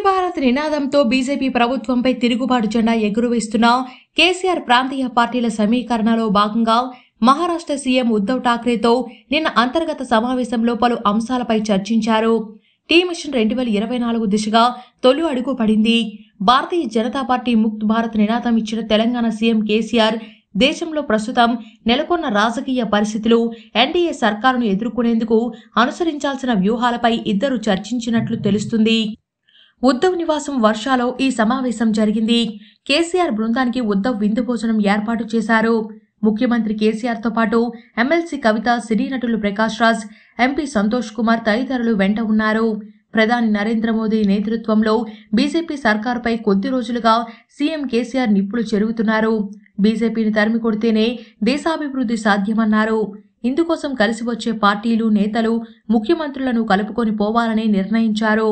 ఒకటి భారత్ నినాదంతో బీజేపీ ప్రభుత్వంపై తిరుగుబాటు జెండా ఎగురవేస్తున్న కేసీఆర్ ప్రాంతీయ పార్టీల సమీకరణలో భాగంగా మహారాష్ట్ర సీఎం ఉద్దవ్ ఠాక్రేతో నిన్న అంతర్గత సమావేశంలో పలు అంశాలపై చర్చించారు. టీ మిషన్ 2024 దిశగా తొలి అడుగు పడింది. భారతీయ జనతా పార్టీ ముక్త్ భారత్ నినాదం ఇచ్చిన తెలంగాణ సీఎం కేసీఆర్ దేశంలో ప్రస్తుతం నెలకొన్న రాజకీయ పరిస్థితులు, ఎన్డీఏ సర్కారును ఎదుర్కొనేందుకు అనుసరించాల్సిన వ్యూహాలపై ఇద్దరు చర్చించినట్లు తెలుస్తుంది. ఉద్దవ్ నివాసం వర్షాలో ఈ సమావేశం జరిగింది. కేసీఆర్ బృందానికి ఉద్దవ్ విందు భోజనం ఏర్పాటు చేశారు. ముఖ్యమంత్రి కేసీఆర్తో పాటు ఎమ్మెల్సీ కవిత, సినీ నటులు ప్రకాష్ రాజ్, ఎంపీ సంతోష్ కుమార్ తదితరులు వెంట ఉన్నారు. ప్రధాని నరేంద్ర మోదీ నేతృత్వంలో బీజేపీ సర్కారుపై కొద్ది రోజులుగా సీఎం కేసీఆర్ నిప్పులు చెరుగుతున్నారు. బీజేపీని తరిమి కొడితేనే దేశాభివృద్ధి సాధ్యమన్నారు. ఇందుకోసం కలిసి వచ్చే పార్టీలు, నేతలు ముఖ్యమంత్రులను కలుపుకొని పోవాలని నిర్ణయించారు.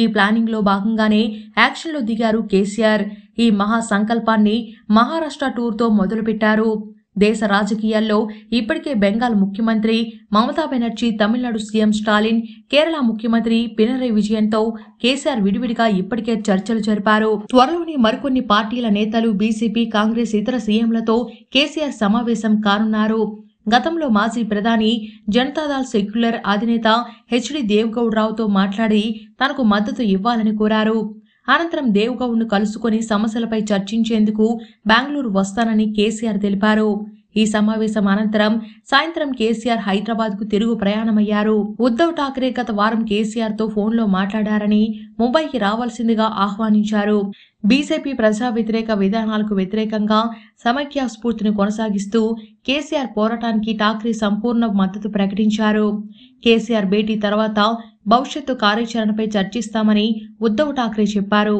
ఈ ప్లానింగ్లో భాగంగానే యాక్షన్లో దిగారు కేసీఆర్. ఈ మహా సంకల్పాన్ని మహారాష్ట్ర టూర్తో మొదలుపెట్టారు. దేశ రాజకీయాల్లో ఇప్పటికే బెంగాల్ ముఖ్యమంత్రి మమతా బెనర్జీ, తమిళనాడు సీఎం స్టాలిన్, కేరళ ముఖ్యమంత్రి పినరై విజయన్తో కేసీఆర్ విడివిడిగా ఇప్పటికే చర్చలు జరిపారు. త్వరలోనే మరికొన్ని పార్టీల నేతలు, బీజేపీ, కాంగ్రెస్ ఇతర సీఎంలతో కేసీఆర్ సమావేశం కానున్నారు. గతంలో మాజీ ప్రధాని జనతాదళ్ సెక్యులర్ అధినేత హెచ్డి దేవగౌడ రావుతో మాట్లాడి తనకు మద్దతు ఇవ్వాలని కోరారు. అనంతరం దేవగౌడ్ను కలుసుకొని సమస్యలపై చర్చించేందుకు బెంగళూరు వస్తానని కేసీఆర్ తెలిపారు. ఈ సమావేశం అనంతరం సాయంత్రం కేసీఆర్ హైదరాబాద్కు తిరుగు ప్రయాణమయ్యారు. ఉద్దవ్ ఠాక్రే గత వారం కేసీఆర్తో ఫోన్లో మాట్లాడారని, ముంబైకి రావాల్సిందిగా ఆహ్వానించారు. బీజేపీ ప్రజా వ్యతిరేక విధానాలకు వ్యతిరేకంగా సమైక్య స్ఫూర్తిని కొనసాగిస్తూ కేసీఆర్ పోరాటానికి ఠాక్రే సంపూర్ణ మద్దతు ప్రకటించారు. కేసీఆర్ భేటీ తర్వాత భవిష్యత్తు కార్యాచరణపై చర్చిస్తామని ఉద్దవ్ ఠాక్రే చెప్పారు.